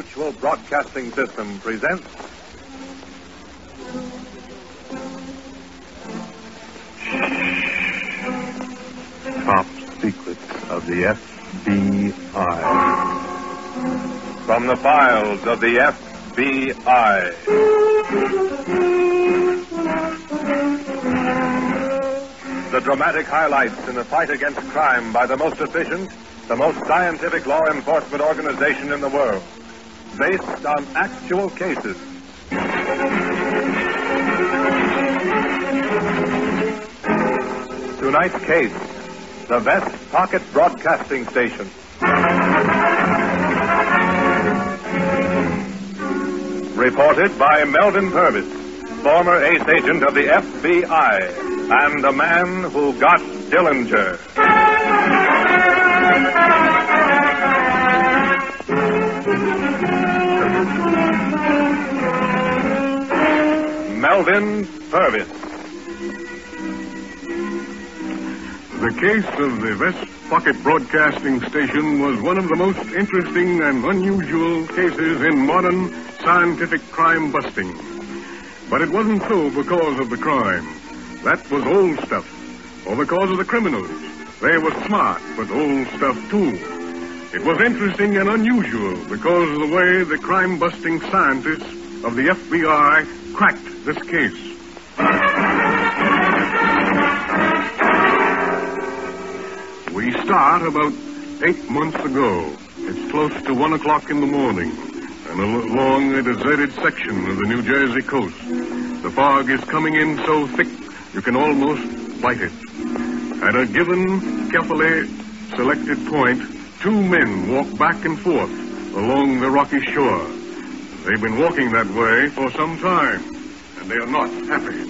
Mutual Broadcasting System presents Top Secrets of the FBI. From the files of the FBI. The dramatic highlights in the fight against crime by the most efficient, the most scientific law enforcement organization in the world. Based on actual cases. Tonight's case, the Vest Pocket Broadcasting Station. Reported by Melvin Purvis, former ace agent of the FBI, and the man who got Dillinger. Melvin Purvis. The case of the Vest Pocket Broadcasting Station was one of the most interesting and unusual cases in modern scientific crime busting. But it wasn't so because of the crime. That was old stuff. Or because of the criminals. They were smart, but old stuff too. It was interesting and unusual because of the way the crime-busting scientists of the FBI cracked this case. We start about 8 months ago. It's close to 1 o'clock in the morning, and along a deserted section of the New Jersey coast. The fog is coming in so thick you can almost bite it. At a given carefully selected point, two men walk back and forth along the rocky shore. They've been walking that way for some time, and they are not happy.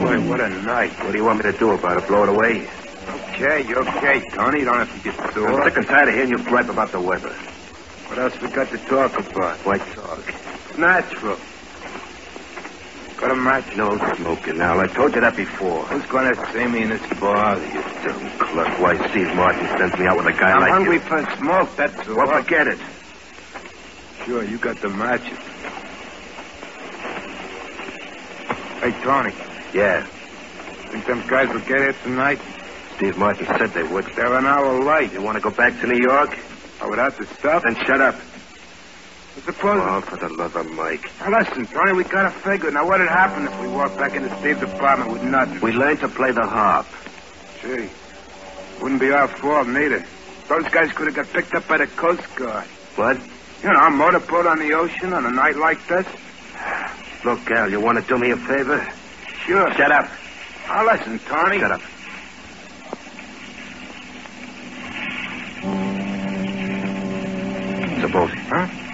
Boy, what a night. What do you want me to do about it? Blow it away? Okay, Tony. You don't have to get sore. I'm sick and tired of hearing you gripe about the weather. What else we got to talk about? Why talk? It's natural. Got a match? No smoking now. I told you that before. Who's going to see me in this bar? You dumb cluck. Why, Steve Martin sends me out with a guy like you. I'm hungry for smoke, that's all. Well, forget it. Sure, you got the matches. Hey, Tony. Yeah? Think them guys will get here tonight? Steve Martin said they would. They're an hour late. You want to go back to New York? Oh, without the stuff? Then shut up. Oh, for the love of Mike. Now, listen, Tony, we got to figure. Now, what would happen if we walked back into Steve's apartment with nothing? We learned to play the harp. Gee, wouldn't be our fault, neither. Those guys could have got picked up by the Coast Guard. What? You know, a motorboat on the ocean on a night like this. Look, Al, you want to do me a favor? Sure. Shut up. Now, listen, Tony. Shut up. Suppose. Huh?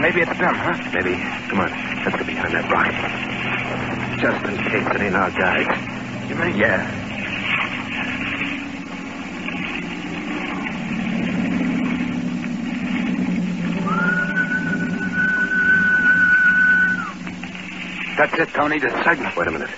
Maybe it's them, huh? Maybe. Come on. Let's go behind that rock. Just in case it ain't our guys. You mean? Yeah. That's it, Tony. The signal. Wait a minute.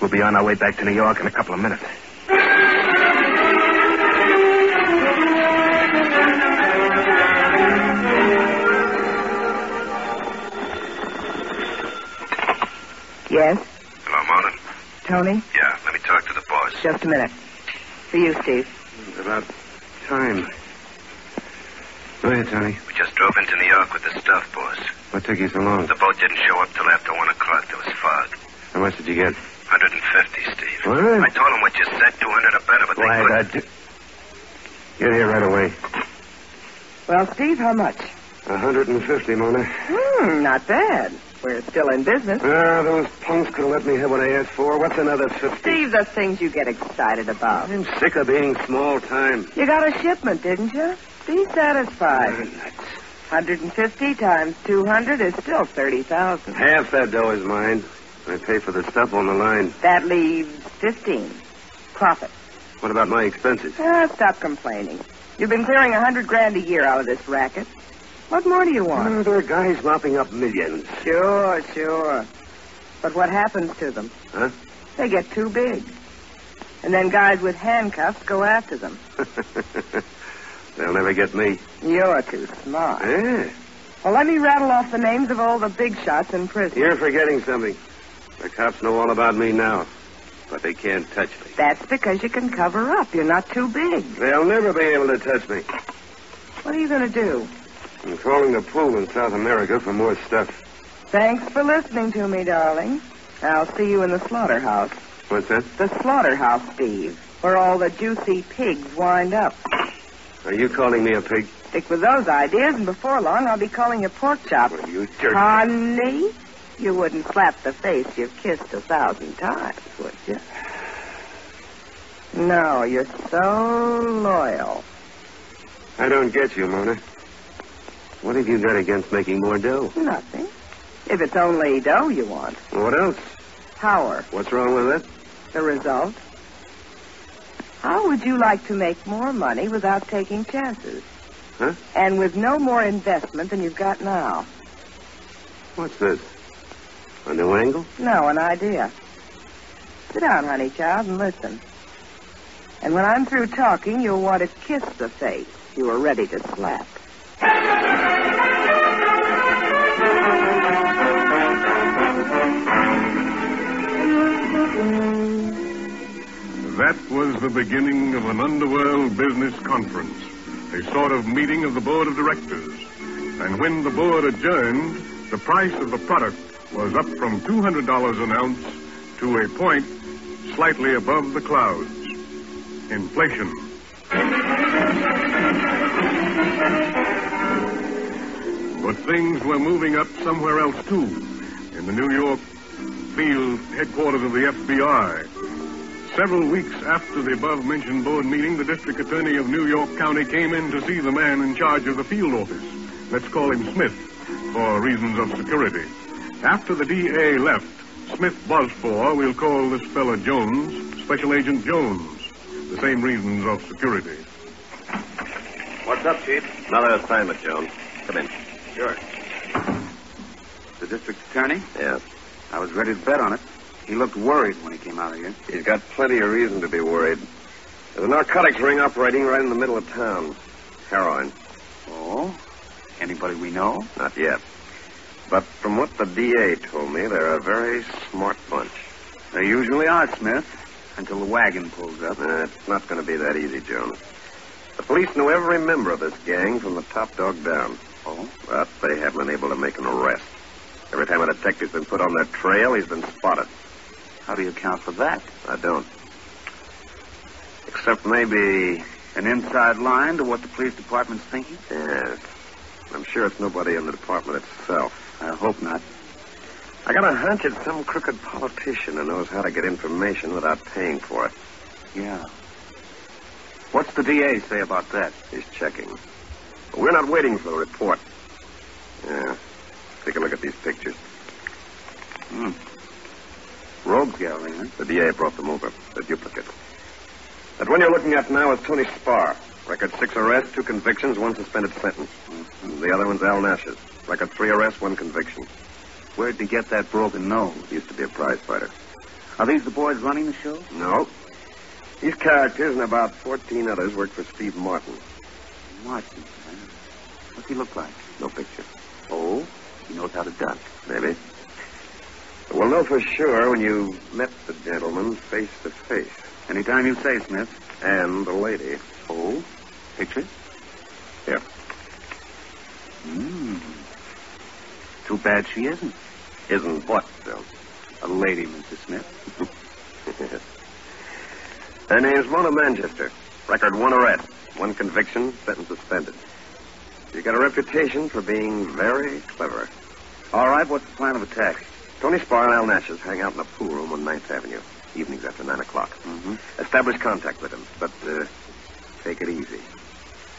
We'll be on our way back to New York in a couple of minutes. Yes? Hello, Martin. Tony? Yeah, let me talk to the boss. Just a minute. For you, Steve. It's about time. Go ahead, Tony. We just drove into New York with the stuff, boss. What took you so long? The boat didn't show up till after 1 o'clock. There was fog. How much did you get? 150, Steve. What? I told him what you said, 200 or better, but they couldn't. Get here right away. Well, Steve, how much? 150, Mona. Not bad. We're still in business. Those punks could have let me have what I asked for. What's another 50? Steve, the things you get excited about. I'm sick of being small time. You got a shipment, didn't you? Be satisfied. 150 times 200 is still 30,000. Half that dough is mine. I pay for the stuff on the line. That leaves 15. Profit. What about my expenses? Stop complaining. You've been clearing $100 grand a year out of this racket. What more do you want? There are guys mopping up millions. Sure. But what happens to them? Huh? They get too big. And then guys with handcuffs go after them. They'll never get me. You're too smart. Yeah. Well, let me rattle off the names of all the big shots in prison. You're forgetting something. The cops know all about me now. But they can't touch me. That's because you can cover up. You're not too big. They'll never be able to touch me. What are you going to do? I'm calling the pool in South America for more stuff. Thanks for listening to me, darling. I'll see you in the slaughterhouse. What's that? The slaughterhouse, Steve, where all the juicy pigs wind up. Are you calling me a pig? Stick with those ideas, and before long, I'll be calling you pork chop. Well, you jerk. Honey, you wouldn't slap the face you've kissed 1,000 times, would you? No, you're so loyal. I don't get you, Mona. What have you got against making more dough? Nothing. If it's only dough you want. What else? Power. What's wrong with it? The result. How would you like to make more money without taking chances? Huh? And with no more investment than you've got now. What's this? A new angle? No, an idea. Sit down, honey child, and listen. And when I'm through talking, you'll want to kiss the face you were ready to slap. That was the beginning of an underworld business conference, a sort of meeting of the board of directors. And when the board adjourned, the price of the product was up from $200 an ounce to a point slightly above the clouds. Inflation. But things were moving up somewhere else, too, in the New York field headquarters of the FBI. Several weeks after the above-mentioned board meeting, the district attorney of New York County came in to see the man in charge of the field office. Let's call him Smith, for reasons of security. After the DA left, Smith buzzed for, we'll call this fella Jones, Special Agent Jones. The same reasons of security. What's up, Chief? Another assignment, Jones. Come in. Sure. The district attorney? Yes. I was ready to bet on it. He looked worried when he came out of here. He's got plenty of reason to be worried. There's a narcotics ring operating right in the middle of town. Heroin. Oh? Anybody we know? Not yet. But from what the DA told me, they're a very smart bunch. They usually are, Smith, until the wagon pulls up. It's not going to be that easy, Jones. The police knew every member of this gang from the top dog down. Oh? But they haven't been able to make an arrest. Every time a detective's been put on their trail, he's been spotted. How do you account for that? I don't. Except maybe an inside line to what the police department's thinking? Yes. I'm sure it's nobody in the department itself. I hope not. I got a hunch it's some crooked politician who knows how to get information without paying for it. Yeah. What's the DA say about that? He's checking. But we're not waiting for the report. Yeah. Take a look at these pictures. Hmm. Rogue gallery, huh? The DA brought them over. The duplicate. That one you're looking at now is Tony Sparr. Record 6 arrests, 2 convictions, 1 suspended sentence. Mm-hmm. The other one's Al Nash's. Record 3 arrests, 1 conviction. Where'd you get that broken nose? Used to be a prize fighter. Are these the boys running the show? No. These characters and about 14 others work for Steve Martin. Martin? What's he look like? No picture. Oh? He knows how to duck. Maybe. We'll know for sure when you met the gentleman face to face. Anytime you say, Smith. And the lady. Oh? Picture? Here. Hmm. Too bad she isn't. Isn't what, though? A lady, Mr. Smith. Her name's Mona Manchester. Record 1 arrest, 1 conviction, sentence suspended. You got a reputation for being very clever. All right, what's the plan of attack? Tony Sparr and Al Nash's hang out in a pool room on 9th Avenue, evenings after 9 o'clock. Mm-hmm. Establish contact with him, but take it easy.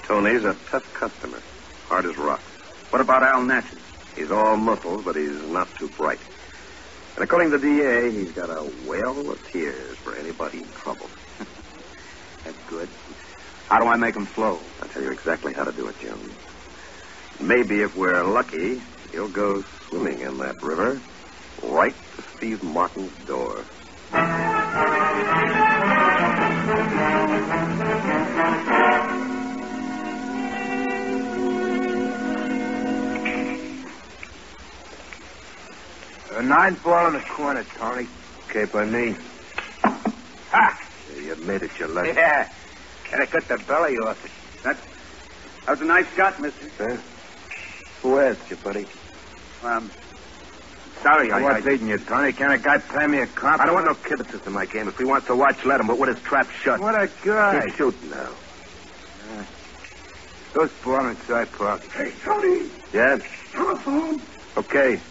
Tony's a tough customer, hard as rock. What about Al Nash's? He's all muscles, but he's not too bright. And according to the DA, he's got a well of tears for anybody in trouble. That's good. How do I make them flow? I'll tell you exactly how to do it, Jim. Maybe if we're lucky, he'll go swimming in that river right to Steve Martin's door. A 9 ball in the corner, Tony. Okay, by me. Ha! You made it, you lucky. Yeah. And I cut the belly off it. That was a nice shot, mister. Huh? Who asked you, buddy? Sorry, I wasn't leading you, Tony. Can't a guy play me a cop? I don't want no kibbutzes in my game. If he wants to watch, let him. But with his trap shut. What a guy. He's shooting now. Those ball inside pocket. Hey, Tony. Yes? Telephone. Okay.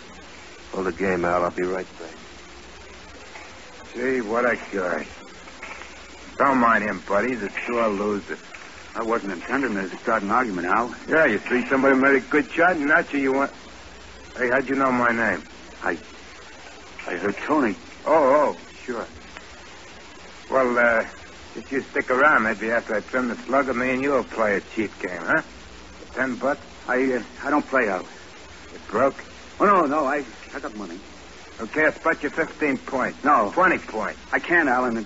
Hold the game, Al. I'll be right back. Gee, what a guy. Don't mind him, buddy. He's a sore loser. I wasn't intending to start an argument, Al. Yeah, you see somebody made a good shot, and that's you want... Hey, how'd you know my name? I heard Tony. Oh, sure. Well, if you stick around, maybe after I trim the slugger, me and you'll play a cheap game, huh? For $10? I don't play out. You broke? Oh, no, I got money. Okay, I'll spot you 15 points. No. 20 points. I can't, Alan.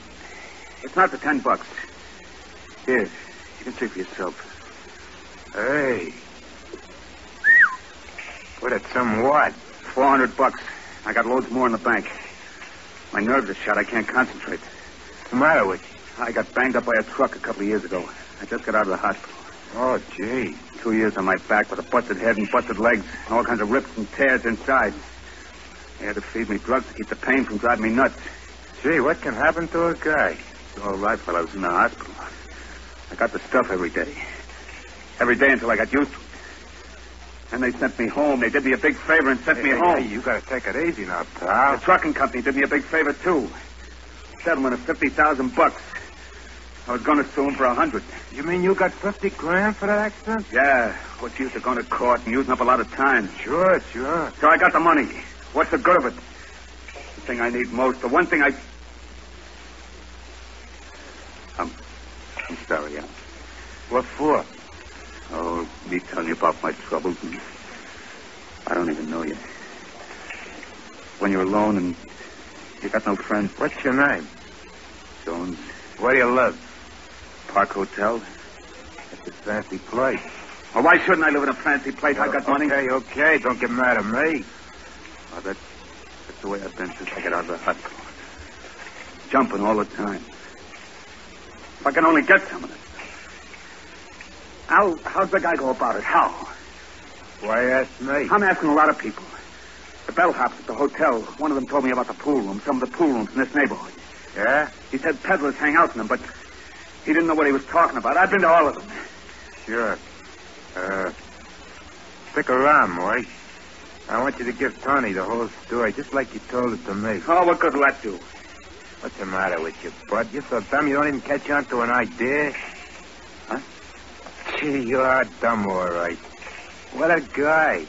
It's not the $10. Here, you can see for yourself. Hey. What, it's some what? $400. I got loads more in the bank. My nerves are shot. I can't concentrate. What's the matter with you? I got banged up by a truck a couple of years ago. I just got out of the hospital. Oh, gee. 2 years on my back with a busted head and busted legs and all kinds of rips and tears inside. They had to feed me drugs to keep the pain from driving me nuts. Gee, what can happen to a guy? All right, while I was in the hospital. I got the stuff every day. Every day until I got used to it. And they sent me home. They did me a big favor and sent me home. Hey, you got to take it easy now, pal. The trucking company did me a big favor, too. Settlement of $50,000. I was going to sue him for 100. You mean you got 50 grand for that accident? Yeah. What's used to going to court and using up a lot of time. Sure. So I got the money. What's the good of it? The thing I need most. The one thing I... I'm sorry, Al. What for? Oh, me telling you about my troubles. And I don't even know you. When you're alone and you got no friends. What's your name? Jones. Where do you live? Park Hotel. That's a fancy place. Well, why shouldn't I live in a fancy place? I got money. Okay. Don't get mad at me. Well, that's the way I've been since I got out of the hospital. Jumping all the time. If I can only get some of it. How's the guy go about it? How? Why ask me? I'm asking a lot of people. The bellhops at the hotel, one of them told me about the pool room, some of the pool rooms in this neighborhood. Yeah? He said peddlers hang out in them, but he didn't know what he was talking about. I've been to all of them. Sure. Stick around, boy. I want you to give Tony the whole story, just like you told it to me. Oh, what good will that do? What's the matter with you, bud? You're so dumb you don't even catch on to an idea. Huh? Gee, you are dumb, all right. What a guy.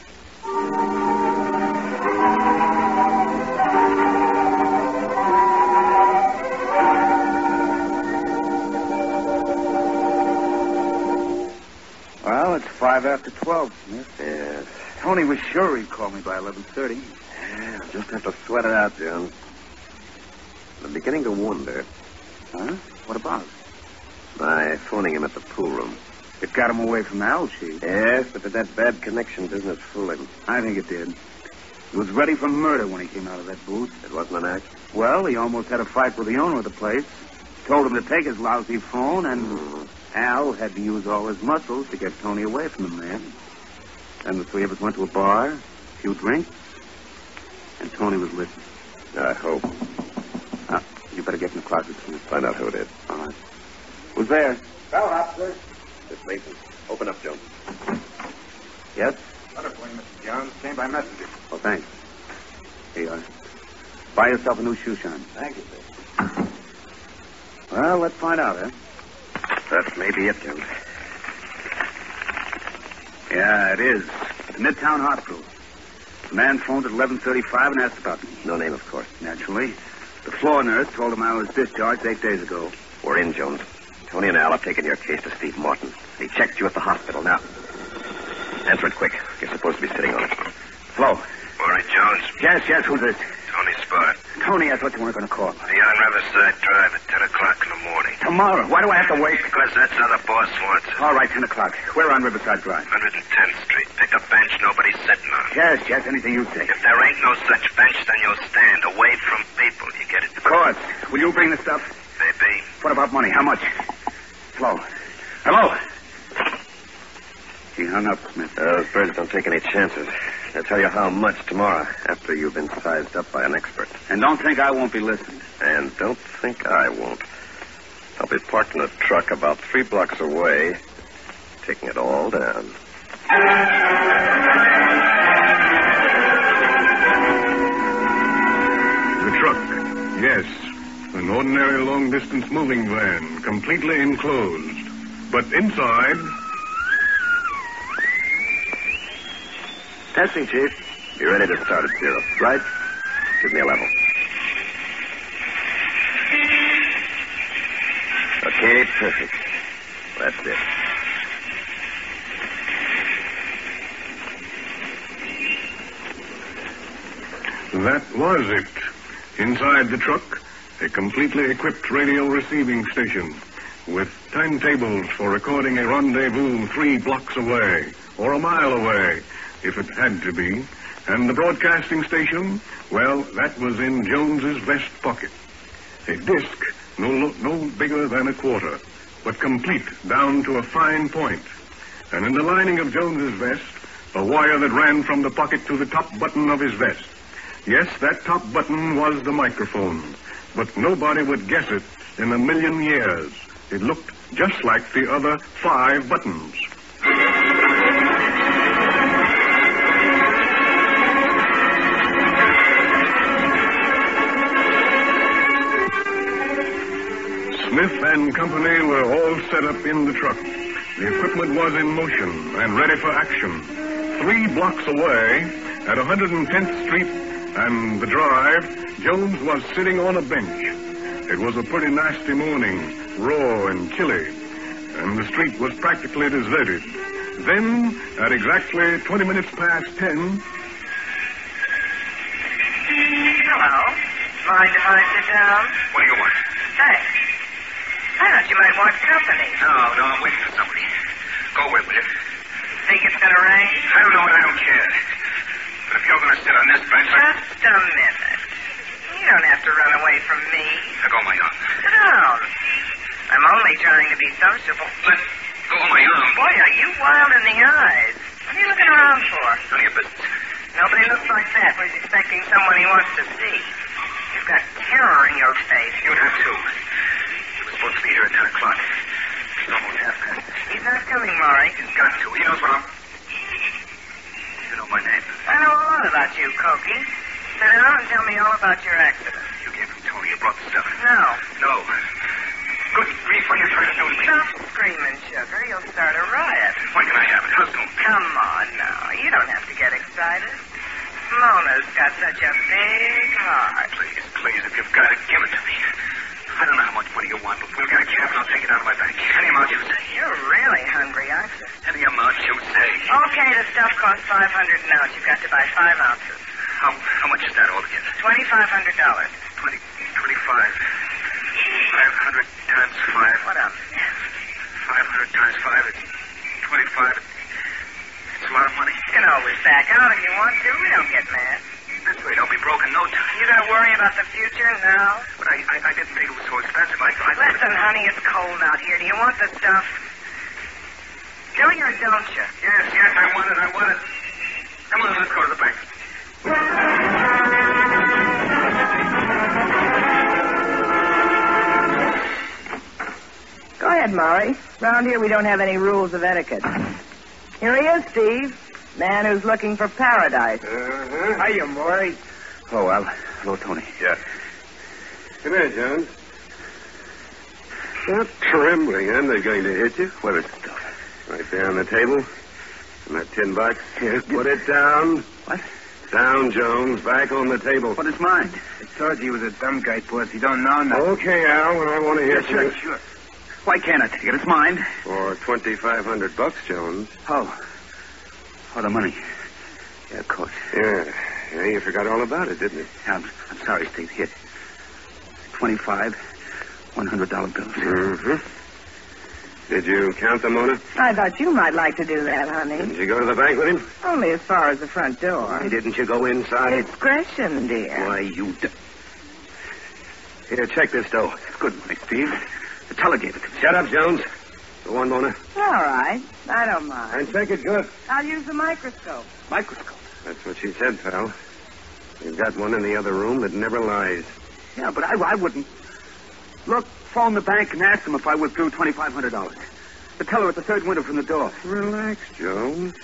Well, it's 5 after 12, Smith. Yes. Tony was sure he'd call me by 11:30. Yeah, I'll just have to sweat it out, Jim. I'm beginning to wonder. Huh? What about? By phoning him at the pool room. It got him away from Al, Chief. Yes, but did that bad connection business fool him? I think it did. He was ready for murder when he came out of that booth. It wasn't an act? Well, he almost had a fight with the owner of the place. Told him to take his lousy phone, and Al had to use all his muscles to get Tony away from the man. And the three of us went to a bar, a few drinks, and Tony was listening. I hope. You better get in the closet and find out who it is. All right. Who's there? Bell officer. Miss Mason. Open up, Jones. Yes? Letter for you, Mr. Jones. Came by messenger. Oh, thanks. Here you are. Buy yourself a new shoe shine. Thank you, sir. Well, let's find out, eh? That may be it, Jones. Yeah, it is. It's Midtown Hospital. Man phoned at 11:35 and asked about me. No name, of course. Naturally. The floor nurse told him I was discharged 8 days ago. We're in, Jones. Tony and Al have taken your case to Steve Martin. He checked you at the hospital. Now, answer it quick. You're supposed to be sitting on it. Flo. Morning, Jones. Yes, who's this? Tony Sparr. Tony, I thought you weren't going to call. Be on Riverside Drive at 10 o'clock in the morning. Tomorrow? Why do I have to wait? Because that's how the boss wants it. All right, 10 o'clock. We're on Riverside Drive. 110th Street. Pick a bench nobody's sitting on. Yes, anything you take. If there ain't no such bench, then you'll stand away from people. You get it? Of course. Will you bring the stuff? Maybe. What about money? How much? Flo. Hello? He hung up, Smith. Those birds don't take any chances. They'll tell you how much tomorrow after you've been sized up by an expert. And don't think I won't be listening. And don't think I won't. I'll be parked in a truck about 3 blocks away, taking it all down. The truck, yes. An ordinary long-distance moving van, completely enclosed. But inside... Testing, Chief. Be ready to start at 0. Right? Give me a level. Okay, perfect. That's it. That was it. Inside the truck, a completely equipped radio receiving station with timetables for recording a rendezvous 3 blocks away or a mile away, if it had to be. And the broadcasting station, well, that was in Jones's vest pocket. A disc no bigger than a quarter, but complete down to a fine point. And in the lining of Jones's vest, a wire that ran from the pocket to the top button of his vest. Yes, that top button was the microphone, but nobody would guess it in a million years. It looked just like the other 5 buttons. Smith and company were all set up in the truck. The equipment was in motion and ready for action. 3 blocks away, at 110th Street and the Drive, Jones was sitting on a bench. It was a pretty nasty morning, raw and chilly, and the street was practically deserted. Then, at exactly 20 minutes past 10... Hello. Mind if I sit down? What do you want? Thanks. I thought you might want company. No, I'm waiting for somebody. Go away, will you? Think it's going to rain? I don't know, and I don't care. But if you're going to sit on this bench... Just a minute. You don't have to run away from me. Let go of my arm. Sit down. I'm only trying to be sociable. Let go of my arm. Boy, are you wild in the eyes. What are you looking around for? None of your business. Nobody looks like that when he's expecting someone he wants to see. You've got terror in your face. You have too. We're supposed to be here at 10 o'clock. It's almost half past. He's not coming, Maury. He's got to. He knows what I'm... You know my name. I know a lot about you, Cokie. Sit down and tell me all about your accident. You gave him Tony. You brought the stuff. No. Good grief, what are you trying to do to me? Stop screaming, sugar. You'll start a riot. Why can I have it? How's it? Come on, now. You don't have to get excited. Mona's got such a big heart. Please, if you've got it, give it to me. I don't know how much money you want, but we'll get a cab and I'll take it out of my bank. Any amount you say. You're really hungry, aren't you? Any amount you say. Okay, the stuff costs $500 an ounce. You've got to buy 5 ounces. How much is that altogether? $2,500. 25. 500 times 5. What else? 500 times 5 is 25. It's a lot of money. You can always back out if you want to. We don't get mad. This way, don't be broken no time. You gotta worry about the future now? But I didn't think it was so expensive. Listen, honey, it's cold out here. Do you want the stuff? Do you or don't you? Yes, I want it. Come on, let's go to the bank. Go ahead, Maury. Round here, we don't have any rules of etiquette. Here he is, Steve. Man who's looking for paradise. Uh-huh. Hiya, Maury. Oh, Al. Hello, Tony. Yeah. Come here, Jones. Stop trembling, aren't they going to hit you? Where is the stuff? Right there on the table. In that tin box. Yes. Put it down. What? Down, Jones. Back on the table. But it's mine. I told you he was a dumb guy, boss. He don't know nothing. Okay, Al, and I want to hear from you. Sure. Why can't I take it? It's mine. For $2,500, Jones. Oh, the money. Yeah, of course. Yeah, you forgot all about it, didn't you? Yeah, I'm sorry, Steve. Here. 25 $100 bills. Mm-hmm. Did you count them, Mona? I thought you might like to do that, honey. Didn't you go to the bank with him? Only as far as the front door. Why didn't you go inside? It's Gresham, dear. Why, you... Here, check this dough. It's good money, Steve. The teller gave it to me. Shut up, Jones. Go on, Mona. All right. I don't mind. And take it good. I'll use the microscope. Microscope? That's what she said, pal. You've got one in the other room that never lies. Yeah, but I wouldn't. Look, phone the bank and ask them if I withdrew $2,500. The teller at the third window from the door. Relax, Jones.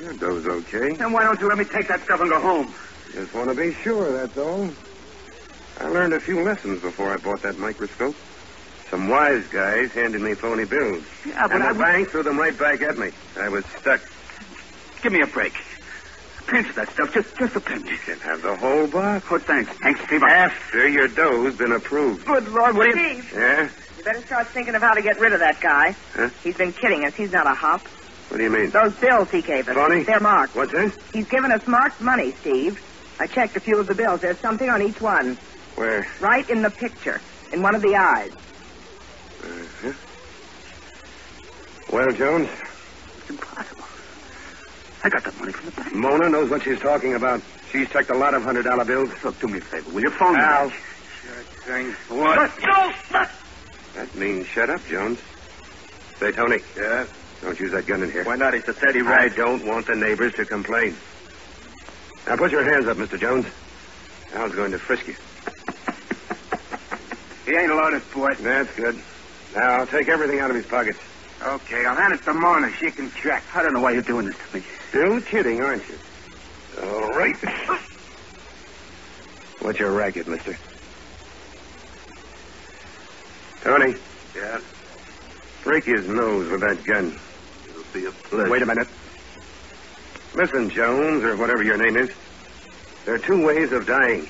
Your dough's okay. Then why don't you let me take that stuff and go home? Just want to be sure, that's all. I learned a few lessons before I bought that microscope. Some wise guys handed me phony bills. Yeah, but the bank threw them right back at me. I was stuck. Give me a break. A pinch of that stuff. Just a pinch. You can have the whole box. Oh, thanks, Steve. After your dough's been approved. Good Lord, what do you... Steve. Yeah? You better start thinking of how to get rid of that guy. Huh? He's been kidding us. He's not a hop. What do you mean? Those bills he gave us. Phony? They're marked. What's that? He's given us marked money, Steve. I checked a few of the bills. There's something on each one. Where? Right in the picture. In one of the eyes. Uh-huh. Well, Jones? It's impossible. I got that money from the bank. Mona knows what she's talking about. She's checked a lot of $100 bills. Look, do me a favor. Will you phone me? Al. Sure thing. What? No! That means shut up, Jones. Say, Tony. Yeah? Don't use that gun in here. Why not? It's a steady ride. I don't want the neighbors to complain. Now, put your hands up, Mr. Jones. Al's going to frisk you. He ain't loaded, boy. That's good. Now, I'll take everything out of his pockets. Okay, I'll hand it to Mona. She can check. I don't know why you're doing this to me. Still kidding, aren't you? All right. What's your racket, mister? Tony. Yeah? Break his nose with that gun. It'll be a pleasure. Wait a minute. Listen, Jones, or whatever your name is. There are two ways of dying.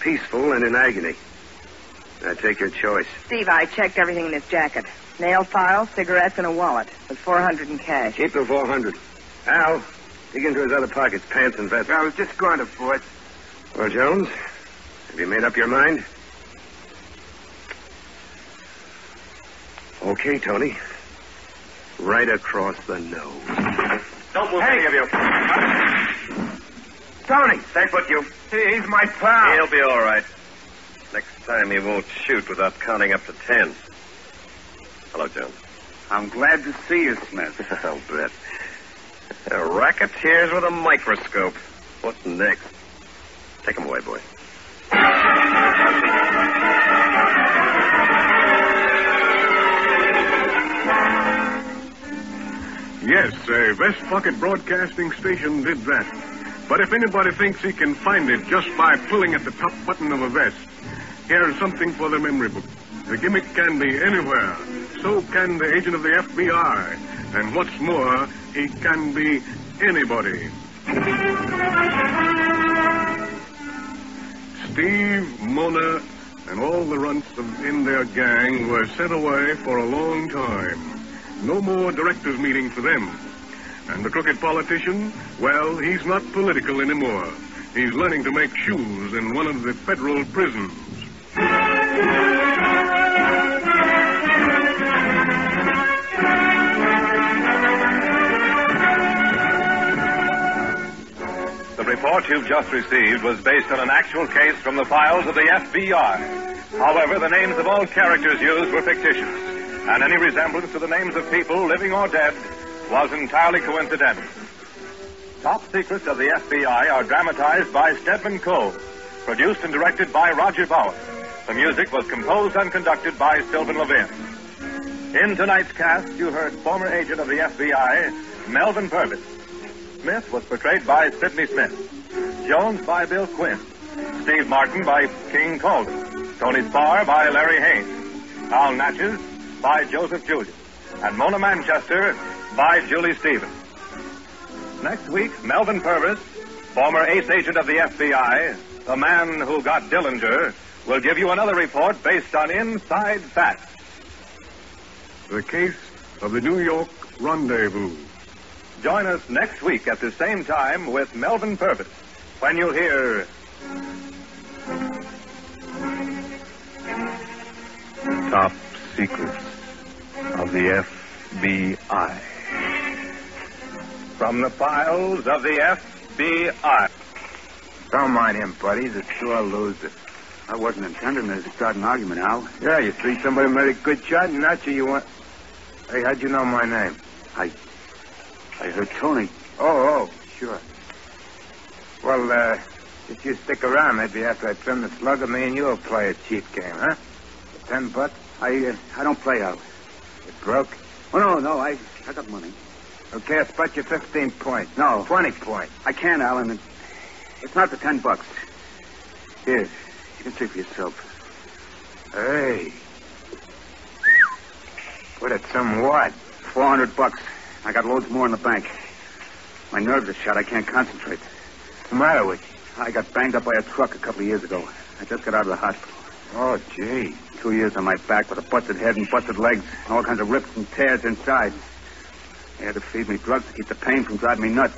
Peaceful and in agony. Now, take your choice. Steve, I checked everything in his jacket. Nail file, cigarettes, and a wallet with $400 in cash. Keep the $400. Al, dig into his other pockets, pants and vest. I was just going to, Fort. Well, Jones, have you made up your mind? Okay, Tony. Right across the nose. Don't move any of you. Tony! That's what you... He's my pal. He'll be all right. Next time he won't shoot without counting up to 10. Hello, Jones. I'm glad to see you, Smith. I'll bet. Racketeers with a microscope. What next? Take him away, boy. Yes, sir. West Pocket Broadcasting Station did that. But if anybody thinks he can find it just by pulling at the top button of a vest, here's something for the memory book. The gimmick can be anywhere. So can the agent of the FBI. And what's more, he can be anybody. Steve, Mona, and all the runts in their gang were sent away for a long time. No more directors' meeting for them. And the crooked politician, well, he's not political anymore. He's learning to make shoes in one of the federal prisons. The report you've just received was based on an actual case from the files of the FBI. However, the names of all characters used were fictitious, and any resemblance to the names of people, living or dead, was entirely coincidental. Top secrets of the FBI are dramatized by Stephen Cole. Produced and directed by Roger Bower. The music was composed and conducted by Sylvan Levin. In tonight's cast, you heard former agent of the FBI, Melvin Purvis. Smith was portrayed by Sydney Smith. Jones by Bill Quinn. Steve Martin by King Calder. Tony Sparr by Larry Haynes. Al Nash by Joseph Julian. And Mona Manchester by Julie Stevens. Next week, Melvin Purvis... former ace agent of the FBI, the man who got Dillinger, will give you another report based on inside facts. The case of the New York rendezvous. Join us next week at the same time with Melvin Purvis, when you'll hear... Top Secrets of the FBI. From the files of the FBI. Don't mind him, buddy. The sure loser. I wasn't intending to start an argument, Al. Yeah, you treat somebody who made a good shot, and that's who you want. Hey, how'd you know my name? I heard Tony. Oh, sure. Well, if you stick around, maybe after I trim the slugger, me and you'll play a cheap game, huh? For $10? I don't play out. You broke? Oh, no, I got money. Okay, I'll spot you 15 points. No. 20 points. I can't, Alan. It's not the $10. Here, you can see for yourself. Hey. Well, that's some what? $400. I got loads more in the bank. My nerves are shot. I can't concentrate. What's the matter with you? I got banged up by a truck a couple of years ago. I just got out of the hospital. Oh, gee. 2 years on my back with a busted head and busted legs and all kinds of rips and tears inside. They had to feed me drugs to keep the pain from driving me nuts.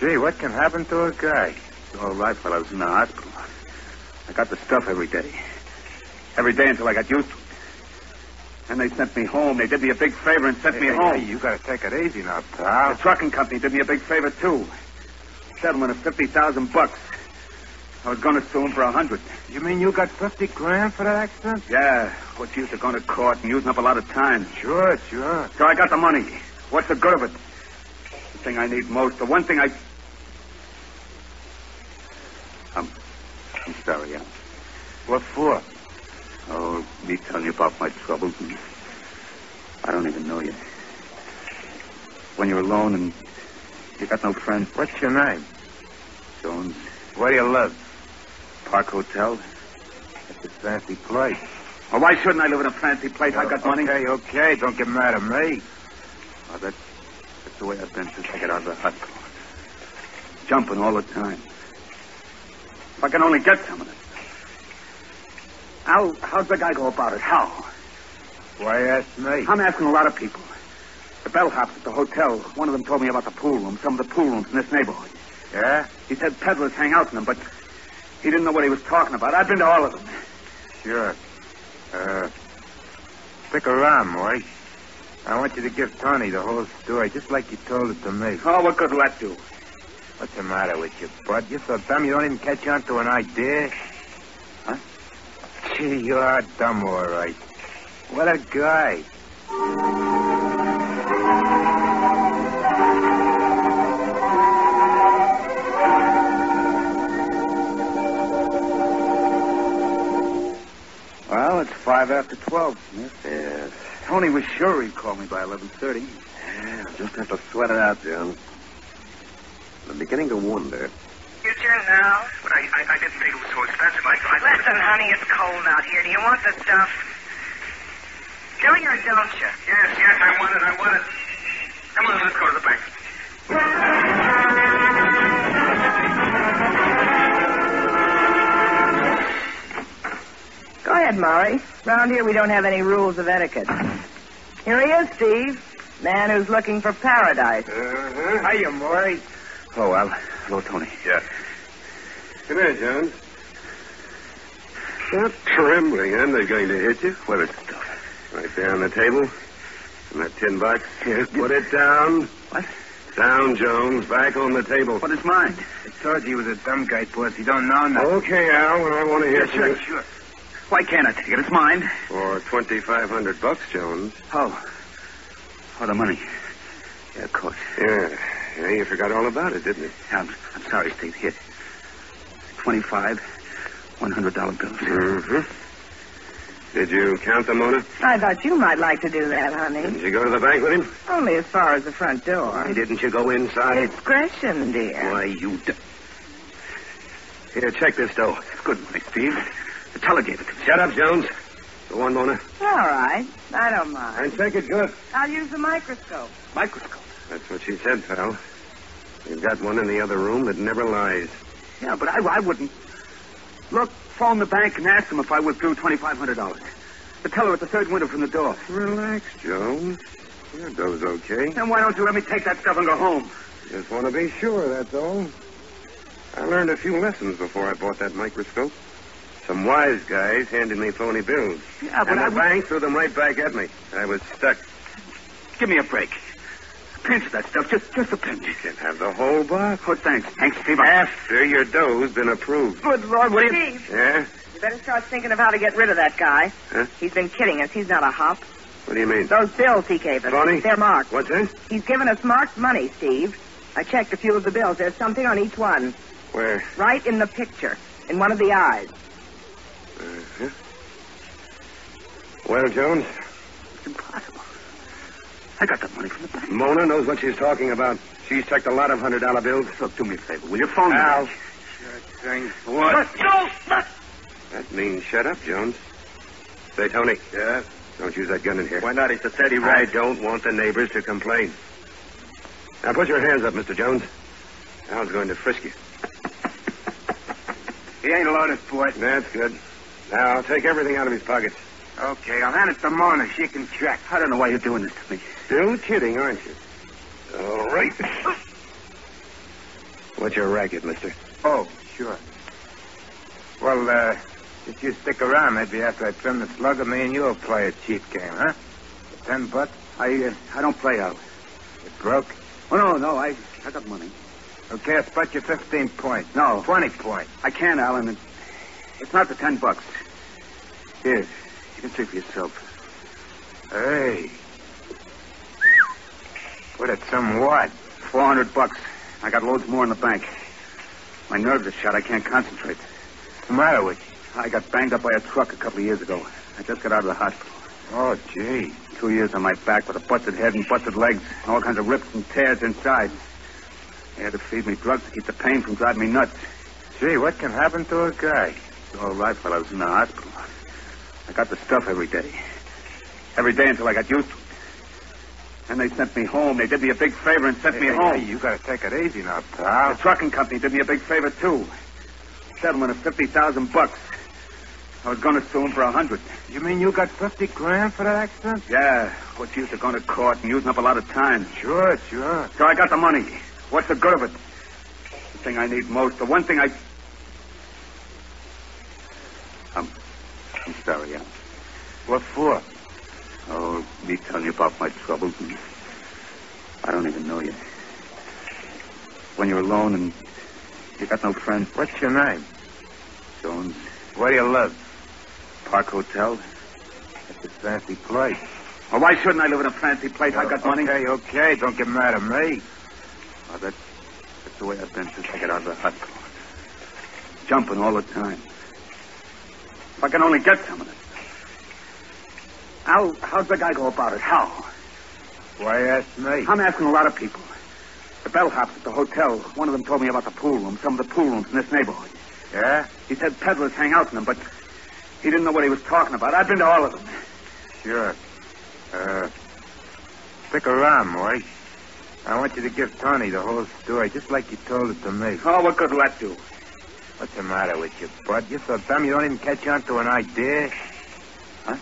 Gee, what can happen to a guy? All right, while I was in the hospital. I got the stuff every day. Every day until I got used to it. Then they sent me home. They did me a big favor and sent me home. Hey, you got to take it easy now, pal. The trucking company did me a big favor, too. Settlement of $50,000. I was going to sue him for 100. You mean you got 50 grand for that accident? Yeah. What's used to going to court and using up a lot of time? Sure. So I got the money. What's the good of it? The thing I need most. The one thing I... I'm sorry, Al. What for? Oh, me telling you about my troubles. And I don't even know you. When you're alone and you got no friends... What's your name? Jones. Where do you live? Park Hotel. That's a fancy place. Well, why shouldn't I live in a fancy place? I got money. Okay. Don't get mad at me. Well, that's the way I've been since I got out of the hospital. Jumping all the time. If I can only get some of it. How'd the guy go about it? How? Why ask me? I'm asking a lot of people. The bellhops at the hotel, one of them told me about the pool room, some of the pool rooms in this neighborhood. Yeah? He said peddlers hang out in them, but he didn't know what he was talking about. I've been to all of them. Sure. Stick around, Maury. I want you to give Tony the whole story, just like you told it to me. Oh, what good will that do? What's the matter with you, bud? You're so dumb you don't even catch on to an idea. Huh? Gee, you are dumb, all right. What a guy. Well, it's 5 after 12, Smith. Yes. Tony was sure he'd call me by 11:30. Yeah, I'll just have to sweat it out, John. I'm beginning to wonder. Your turn now. But I didn't think it was so expensive. Listen, honey, it's cold out here. Do you want the stuff? Do you or don't you? Yes, I want it. Come on, let's go to the bank. Go ahead, Maury. Round here we don't have any rules of etiquette. Here he is, Steve. Man who's looking for paradise. Uh-huh. Hiya, Maury. Hello, Al. Hello, Tony. Yeah. Come here, John. Stop trembling, aren't they going to hit you? What is stuff? Right there on the table. And that $10. Yes. Put it down. What? Down, Jones. Back on the table. But it's mine. I told you he was a dumb guy, boss. He don't know nothing. Okay, Al. Well, I want to hear from you. Sure. Why can't I take it? It's mine. For $2,500, Jones. Oh, the money. Yeah, of course. Yeah, you forgot all about it, didn't you? I'm sorry, Steve. Here. 25 $100 bills. Mm-hmm. Did you count them, Mona? I thought you might like to do that, honey. Didn't you go to the bank with him? Only as far as the front door. Why didn't you go inside? Discretion, dear. Why, you... Here, check this dough. Good money, Steve. The teller gave it to me. Shut up, Jones. Go on, Mona. All right. I don't mind. And take it good. I'll use the microscope. Microscope? That's what she said, pal. You've got one in the other room that never lies. Yeah, but I wouldn't. Look, phone the bank and ask them if I withdrew $2,500. The teller at the third window from the door. Relax, Jones. Your dough's okay. Then why don't you let me take that stuff and go home? Just want to be sure, that's all. I learned a few lessons before I bought that microscope. Some wise guys handed me phony bills. Yeah, but the bank threw them right back at me. I was stuck. Give me a break. Pinch of that stuff. Just a pinch. You can have the whole box. Oh, thanks. Thanks, Steve. After your dough's been approved. Good Lord, what do you... Steve. Yeah? You better start thinking of how to get rid of that guy. Huh? He's been kidding us. He's not a hop. What do you mean? Those bills he gave us. Phony? They're marked. What's that? He's given us marked money, Steve. I checked a few of the bills. There's something on each one. Where? Right in the picture. In one of the eyes. Uh-huh. Well, Jones? It's impossible. I got that money from the bank. Mona knows what she's talking about. She's checked a lot of $100 bills. Look, do me a favor. Will you phone Al? Me? Sure thing. What? Let go! Let... That means shut up, Jones. Say, Tony. Yeah? Don't use that gun in here. Why not? It's a steady ride. I don't want the neighbors to complain. Now, put your hands up, Mr. Jones. Al's going to frisk you. He ain't a loaded, boy. That's good. Now, I'll take everything out of his pockets. Okay, I'll hand it to Mona. She can check. I don't know why you're doing this to me. Still kidding, aren't you? All right. What's your racket, mister? Oh, sure. Well, if you stick around, maybe after I trim the slugger, me and you'll play a cheap game, huh? For $10? I don't play out. You broke? Oh, no, I got money. Okay, I'll spot you 15 points. No. 20 points. I can't, Alan. It's not the $10. Here, you can see for yourself. Hey. Well, that's some what? $400. I got loads more in the bank. My nerves are shot. I can't concentrate. What's the matter with you? I got banged up by a truck a couple of years ago. I just got out of the hospital. Oh, gee. 2 years on my back with a busted head and busted legs and all kinds of rips and tears inside. They had to feed me drugs to keep the pain from driving me nuts. Gee, what can happen to a guy? All right, but I was in the hospital. I got the stuff every day. Every day until I got used to it. Then they sent me home. They did me a big favor and sent me home. Hey, you got to take it easy now, pal. The trucking company did me a big favor, too. Settlement of $50,000. I was going to sue him for $100. You mean you got $50,000 for that accident? Yeah. What's used to going to court and using up a lot of time? Sure. So I got the money. What's the good of it? The thing I need most. The one thing I... I'm sorry, Al. What for? Oh, me telling you about my troubles. And I don't even know you. When you're alone and you got no friends. What's your name? Jones. Where do you live? Park Hotel. That's a fancy place. Well, why shouldn't I live in a fancy place? I got money. Okay. Don't get mad at me. Well, that's the way I've been since I got out of the hospital. Jumping all the time. If I can only get some of it. How'd the guy go about it? How? Why ask me? I'm asking a lot of people. The bellhops at the hotel, one of them told me about the pool room, some of the pool rooms in this neighborhood. Yeah? He said peddlers hang out in them, but he didn't know what he was talking about. I've been to all of them. Sure. Stick around, Maury. I want you to give Tony the whole story, just like you told it to me. Oh, what good will that do? What's the matter with you, bud? You're so dumb you don't even catch on to an idea. Huh?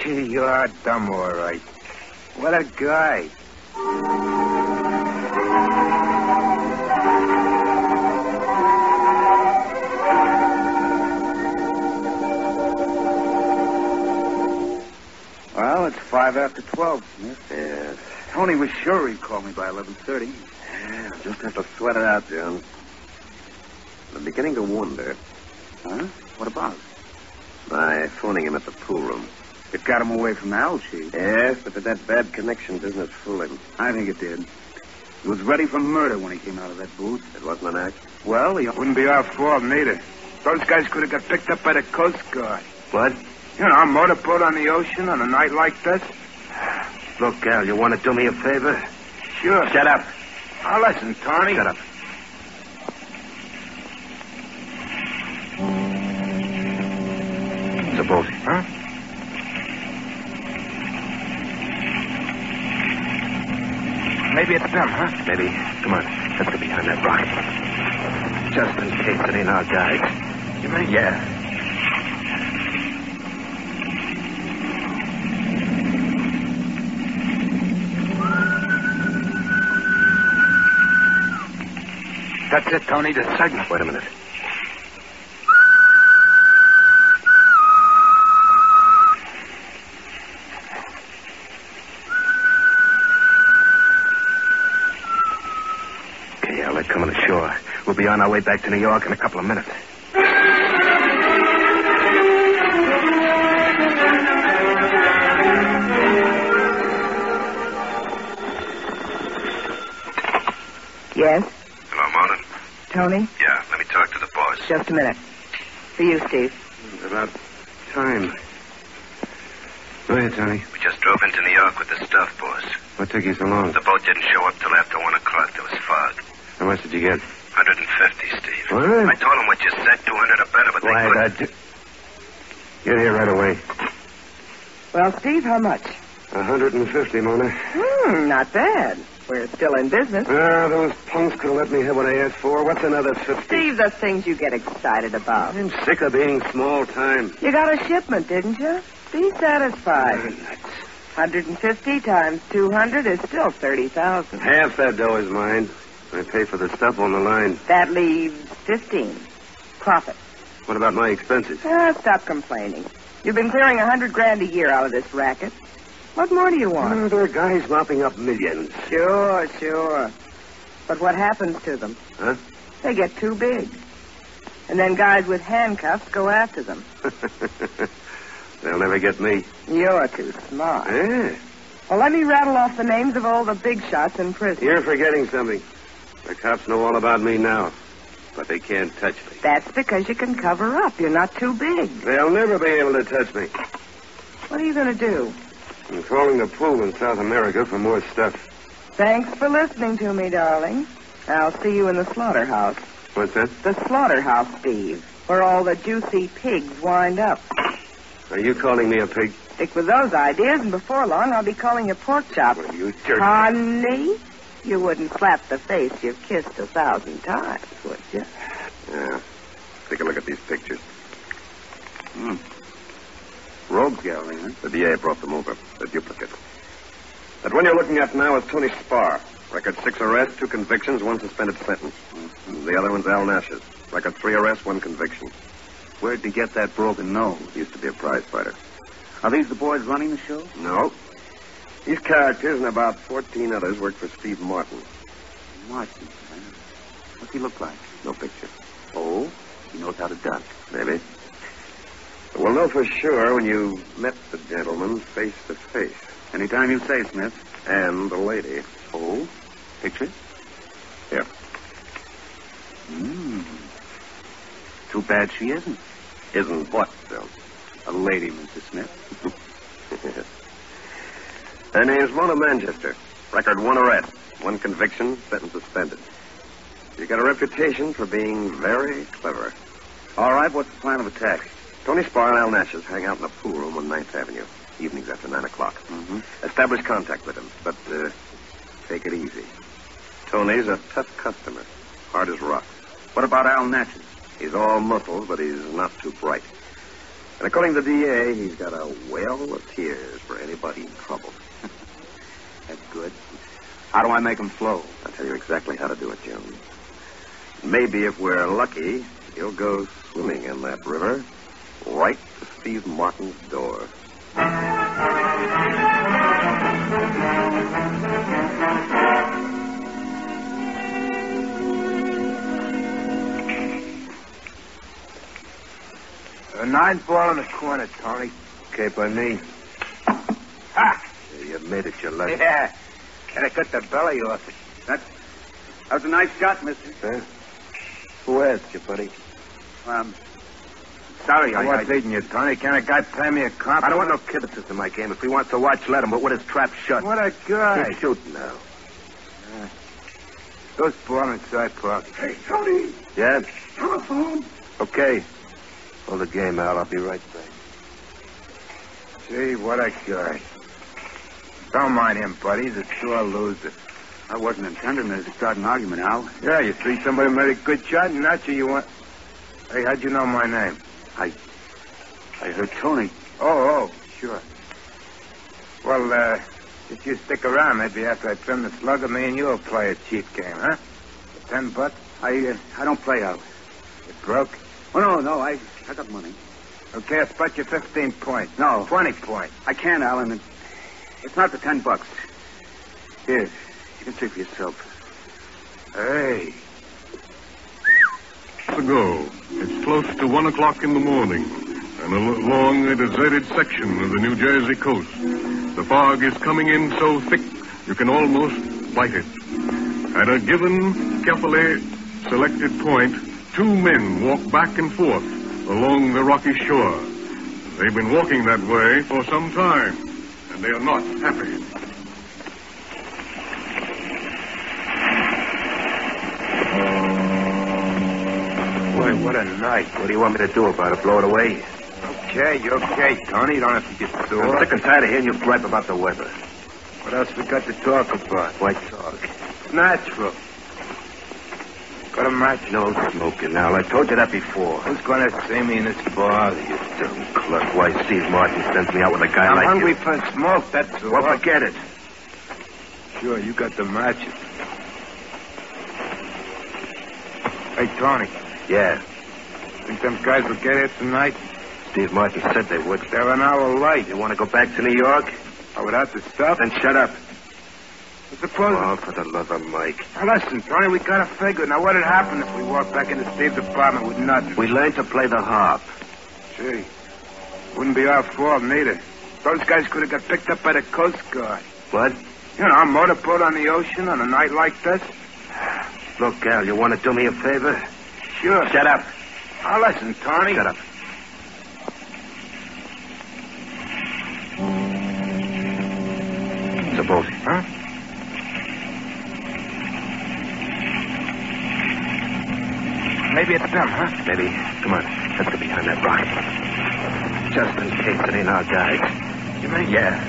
Gee, you are dumb, all right. What a guy. Well, it's 5 after 12, Smith. Yes. Tony was sure he'd call me by 11:30. Yeah, I'll just have to sweat it out, John. I'm beginning to wonder. Huh? What about? By phoning him at the pool room. It got him away from Al, Chief. Yes, but did that bad connection business fool him? I think it did. He was ready for murder when he came out of that booth. It wasn't an act? Well, he wouldn't be our fault, neither. Those guys could have got picked up by the Coast Guard. What? You know, a motorboat on the ocean on a night like this. Look, Al, you want to do me a favor? Sure. Shut up. Now listen, Tony. Shut up. It's a boat. Huh? Maybe it's them, huh? Maybe. Come on. Let's get behind that rock. Just in case it ain't our guys. You mean? Yeah. That's it, Tony. The signal. Wait a minute. We'll be on our way back to New York in a couple of minutes. Yes? Hello, Martin. Tony? Yeah, let me talk to the boss. Just a minute. For you, Steve. It's about time. Go ahead, Tony. We just drove into New York with the stuff, boss. What took you so long? The boat didn't show up till after 1 o'clock. There was fog. How much did you get? 150, Steve. What? I told him what you said, 200 or better, but they couldn't. Get here right away. Well, Steve, how much? 150, Mona. Not bad. We're still in business. Those punks could have let me have what I asked for. What's another 50? Steve, the things you get excited about. I'm sick of being small time. You got a shipment, didn't you? Be satisfied. 150 times 200 is still 30,000. Half that dough is mine. I pay for the stuff on the line. That leaves 15. Profit. What about my expenses? Stop complaining. You've been clearing $100 grand a year out of this racket. What more do you want? There are guys mopping up millions. Sure. But what happens to them? Huh? They get too big. And then guys with handcuffs go after them. They'll never get me. You're too smart. Yeah. Well, let me rattle off the names of all the big shots in prison. You're forgetting something. The cops know all about me now, but they can't touch me. That's because you can cover up. You're not too big. They'll never be able to touch me. What are you going to do? I'm trawling the pool in South America for more stuff. Thanks for listening to me, darling. I'll see you in the slaughterhouse. What's that? The slaughterhouse, Steve, where all the juicy pigs wind up. Are you calling me a pig? Stick with those ideas, and before long, I'll be calling you pork chop. Well, you jerk. Honey? You wouldn't slap the face you've kissed 1,000 times, would you? Yeah. Take a look at these pictures. Rogues gallery, huh? The DA brought them over. The duplicate. That one you're looking at now is Tony Sparr. Record 6 arrests, 2 convictions, 1 suspended sentence. The other one's Al Nash's. Record 3 arrests, 1 conviction. Where'd you get that broken nose? Used to be a prize fighter. Are these the boys running the show? No. These characters and about 14 others work for Steve Martin. Martin? What's he look like? No picture. Oh? He knows how to duck. Maybe. We'll know for sure when you met the gentleman face to face. Anytime you say, Smith. And the lady. Oh? Picture? Yeah. Too bad she isn't. Isn't what, Bill? A lady, Mr. Smith. Yes. Her name's Mona Manchester. Record 1 arrest, 1 conviction, sentence suspended. You got a reputation for being very clever. All right, what's the plan of attack? Tony Sparr and Al Nash's hang out in the pool room on 9th Avenue. Evenings after 9 o'clock. Establish contact with them, but take it easy. Tony's a tough customer. Hard as rock. What about Al Nash's? He's all muscles, but he's not too bright. And according to the DA, he's got a well of tears for anybody in trouble. That's good. How do I make them flow? I'll tell you exactly how to do it, Jim. Maybe if we're lucky, you'll go swimming in that river right to Steve Martin's door. A 9-ball in the corner, Tony. Okay, by me. Ha! You made it your luck. Yeah. Gotta cut the belly off it. That was a nice shot, mister. Huh? Who asked you, buddy? Sorry, I was leading you, Tony. Can't a guy pay me a compliment? I don't want no kiddises in my game. If he wants to watch, let him, but with his trap shut. What a guy. He's shooting now. Those ball inside pocket. Hey, Tony. Yes? Telephone. Okay. Hold the game, Al. I'll be right back. Gee, what a guy. Don't mind him, buddy. He's a sure loser. I wasn't intending to start an argument, Al. Yeah, you treat somebody who made a good shot, and that's who you want. Hey, how'd you know my name? I heard Tony. Oh, sure. Well, if you stick around, maybe after I trim the slugger, me and you will play a cheap game, huh? For $10? I don't play out. You broke? Oh, no, I got money. Okay, I'll spot you 15 points. No. 20 points. I can't, Alan. It's not the $10. Here, you can see for yourself. Hey. It's a go. It's close to 1 o'clock in the morning, and along a deserted section of the New Jersey coast. The fog is coming in so thick you can almost bite it. At a given, carefully selected point, two men walk back and forth along the rocky shore. They've been walking that way for some time, and they are not happy. Boy, what a night. What do you want me to do about it? Blow it away? Okay, you're okay, Tony. You don't have to get sore. I'm sick and tired of hearing you gripe about the weather. What else we got to talk about? Why talk? It's natural. Got a match? No smoking, Al. I told you that before. Who's going to see me in this bar? You dumb clerk. Why, Steve Martin sends me out with a guy like you. I'm hungry for smoke, that's all. Well, forget it. Sure, you got the matches. Hey, Tony. Yeah? Think them guys will get here tonight? Steve Martin said they would. They're an hour late. You want to go back to New York? Oh, without the stuff? Then shut up. Oh, for the love of Mike. Now, listen, Tony, we got to figure. Now, what'd happen if we walked back into Steve's apartment with nothing? We learned to play the harp. Gee, wouldn't be our fault, neither. Those guys could have got picked up by the Coast Guard. What? You know, a motorboat on the ocean on a night like this. Look, Al, you want to do me a favor? Sure. Shut up. Now, listen, Tony. Shut up. It's a boat. Huh? Maybe it's them, huh? Maybe. Come on. Let's get behind that rock. Just in case it ain't our guys. You mean? Yeah.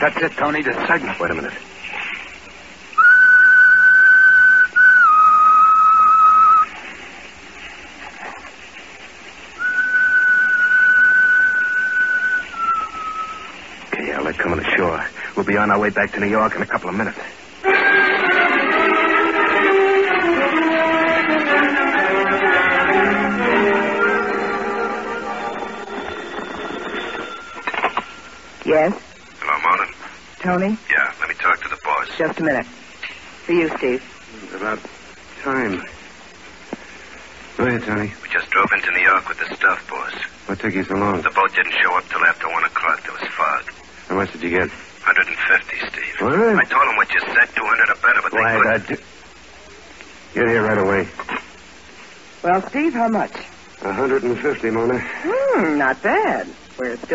That's it, Tony. The signal. Wait a minute. Be on our way back to New York in a couple of minutes. Yes? Hello, Mona. Tony? Yeah, let me talk to the boss. Just a minute. For you, Steve. It's about time. Go ahead, Tony. We just drove into New York with the stuff, boss. What took you so long? The boat didn't show up till after 1 o'clock. There was fog. How much did you get? 150, Steve. What? I told him what you said, 200 or better, but why, they couldn't. Get here right away. Well, Steve, how much? 150, Mona. Not bad. We're still...